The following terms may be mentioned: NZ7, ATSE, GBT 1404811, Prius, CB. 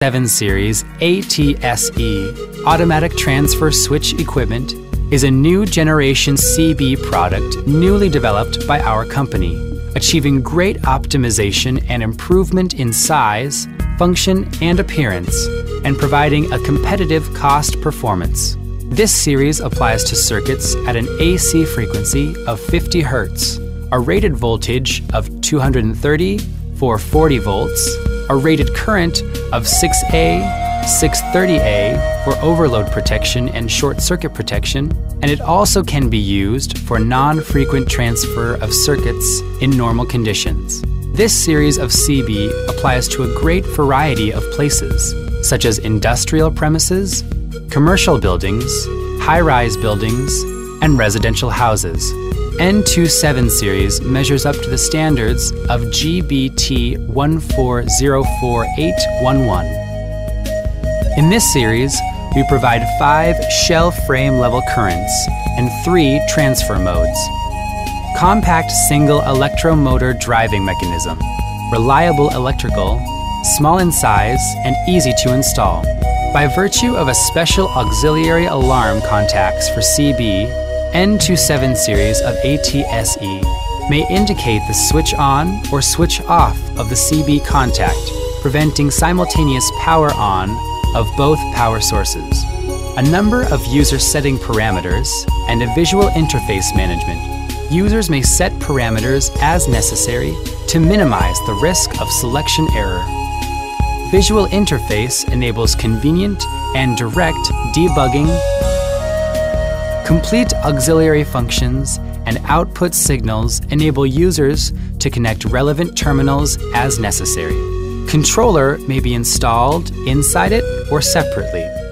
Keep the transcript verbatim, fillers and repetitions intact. seven Series A T S E Automatic Transfer Switch Equipment is a new generation C B product newly developed by our company, achieving great optimization and improvement in size, function, and appearance, and providing a competitive cost performance. This series applies to circuits at an A C frequency of fifty hertz, a rated voltage of two hundred thirty, four hundred forty volts, a rated current of six A, six thirty A for overload protection and short circuit protection, and it also can be used for non-frequent transfer of circuits in normal conditions. This series of C B applies to a great variety of places, such as industrial premises, commercial buildings, high-rise buildings, and residential houses. N Z seven series measures up to the standards of G B T one four zero four eight one one. In this series, we provide five shell frame level currents and three transfer modes. Compact single electromotor driving mechanism, reliable electrical, small in size, and easy to install. By virtue of a special auxiliary alarm contacts for C B, N Z seven series of A T S E may indicate the switch on or switch off of the C B contact, preventing simultaneous power on of both power sources. A number of user setting parameters and a visual interface management. Users may set parameters as necessary to minimize the risk of selection error. Visual interface enables convenient and direct debugging, complete auxiliary functions and output signals enable users to connect relevant terminals as necessary. Controller may be installed inside it or separately.